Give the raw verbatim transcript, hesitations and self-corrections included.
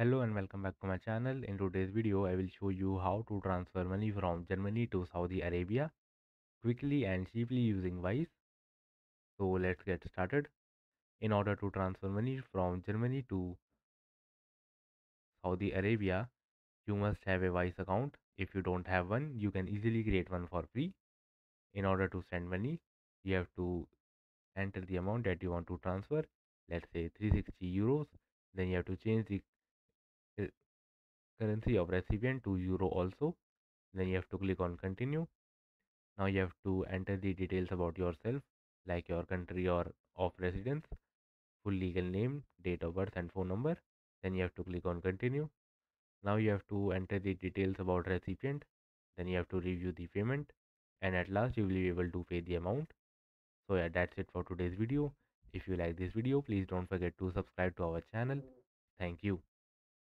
Hello and welcome back to my channel. In today's video, I will show you how to transfer money from Germany to Saudi Arabia quickly and cheaply using Wise. So let's get started. In order to transfer money from Germany to Saudi Arabia, you must have a Wise account. If you don't have one, you can easily create one for free. In order to send money, you have to enter the amount that you want to transfer. Let's say three hundred sixty euros. Then you have to change the currency of recipient to euro also. Then you have to click on continue. Now you have to enter the details about yourself, like your country or of residence, full legal name, date of birth and phone number. Then you have to click on continue. Now you have to enter the details about recipient. Then you have to review the payment, and at last you will be able to pay the amount. So yeah, that's it for today's video. If you like this video, please don't forget to subscribe to our channel. Thank you.